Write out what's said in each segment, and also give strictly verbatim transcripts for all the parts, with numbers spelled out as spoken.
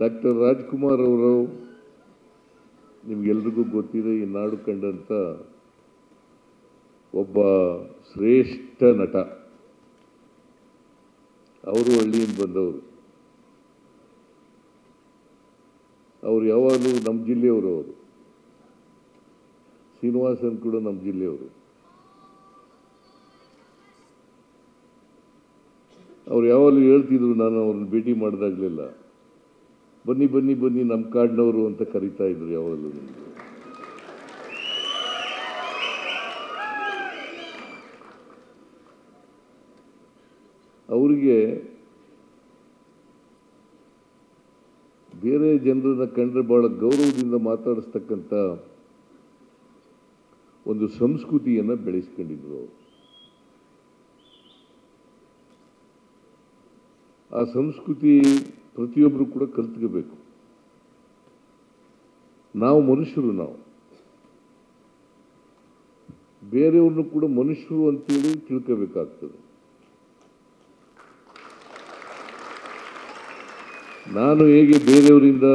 Doctor Rajkumar ಅವರು ನಿಮಗೆಲ್ಲರಿಗೂ ಗೊತ್ತಿದೆ, ಈ ನಾಡು ಕಂಡಂತ ಒಬ್ಬ ಶ್ರೇಷ್ಠ ನಟ. ಅವರು ಹಳ್ಳಿಯಿಂದ ಬಂದವರು, ಅವರು ಯಾವಾಗಲೂ ನಮ್ಮ ಜಿಲ್ಲೆಯವರು. ಅವರು ಶ್ರೀನಿವಾಸನ್ ಕೂಡ ನಮ್ಮ ಜಿಲ್ಲೆಯವರು. ಅವ್ರು ಯಾವಾಗಲೂ ಹೇಳ್ತಿದ್ರು, ನಾನು ಅವ್ರನ್ನ ಭೇಟಿ ಮಾಡಿದಾಗಲಿಲ್ಲ, ಬನ್ನಿ ಬನ್ನಿ ಬನ್ನಿ ನಮ್ಮ ಕಾಡಿನವರು ಅಂತ ಕರಿತಾ ಇದ್ರು ಯಾವಾಗಲೂ. ಅವರಿಗೆ ಬೇರೆ ಜನರನ್ನ ಕಂಡ್ರೆ ಭಾಳ ಗೌರವದಿಂದ ಮಾತಾಡಿಸ್ತಕ್ಕಂಥ ಒಂದು ಸಂಸ್ಕೃತಿಯನ್ನು ಬೆಳೆಸ್ಕೊಂಡಿದ್ರು ಅವರು. ಆ ಸಂಸ್ಕೃತಿ ಪ್ರತಿಯೊಬ್ಬರು ಕೂಡ ಕಲ್ತ್ಕೋಬೇಕು. ನಾವು ಮನುಷ್ಯರು, ನಾವು ಬೇರೆಯವ್ರನ್ನೂ ಕೂಡ ಮನುಷ್ಯರು ಅಂತೇಳಿ ತಿಳ್ಕೋಬೇಕಾಗ್ತದೆ. ನಾನು ಹೇಗೆ ಬೇರೆಯವರಿಂದ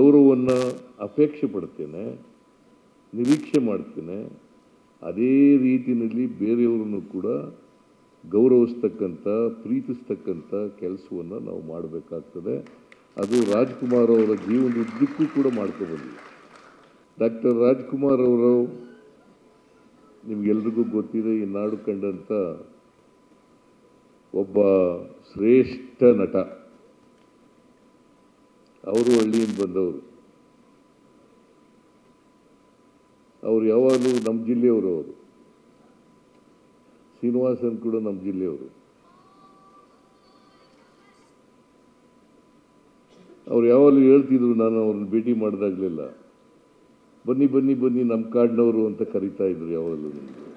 ಗೌರವವನ್ನು ಅಪೇಕ್ಷೆ ಪಡ್ತೇನೆ, ನಿರೀಕ್ಷೆ ಮಾಡ್ತೇನೆ, ಅದೇ ರೀತಿಯಲ್ಲಿ ಬೇರೆಯವ್ರನ್ನು ಕೂಡ ಗೌರವಿಸ್ತಕ್ಕಂಥ, ಪ್ರೀತಿಸ್ತಕ್ಕಂಥ ಕೆಲಸವನ್ನು ನಾವು ಮಾಡಬೇಕಾಗ್ತದೆ. ಅದು ರಾಜ್ಕುಮಾರ್ ಅವರ ಜೀವನದುದ್ದಕ್ಕೂ ಕೂಡ ಮಾಡ್ಕೊಬಂದ್ವಿ. ಡಾಕ್ಟರ್ ರಾಜ್ಕುಮಾರ್ ಅವರು ನಿಮಗೆಲ್ರಿಗೂ ಗೊತ್ತಿದೆ, ಈ ನಾಡು ಕಂಡಂಥ ಒಬ್ಬ ಶ್ರೇಷ್ಠ ನಟ. ಅವರು ಹಳ್ಳಿಯಿಂದ ಬಂದವರು. ಅವರು ಯಾವಾಗಲೂ ನಮ್ಮ ಜಿಲ್ಲೆಯವರು. ಅವರು ಶ್ರೀನಿವಾಸನ್ ಕೂಡ ನಮ್ಮ ಜಿಲ್ಲೆಯವರು. ಅವ್ರು ಯಾವಾಗಲೂ ಹೇಳ್ತಿದ್ರು, ನಾನು ಅವ್ರನ್ನ ಭೇಟಿ ಮಾಡಿದಾಗಲಿಲ್ಲ, ಬನ್ನಿ ಬನ್ನಿ ಬನ್ನಿ ನಮ್ಮ ಕಾಡಿನವರು ಅಂತ ಕರಿತಾ ಇದ್ರು ಯಾವಾಗಲೂ.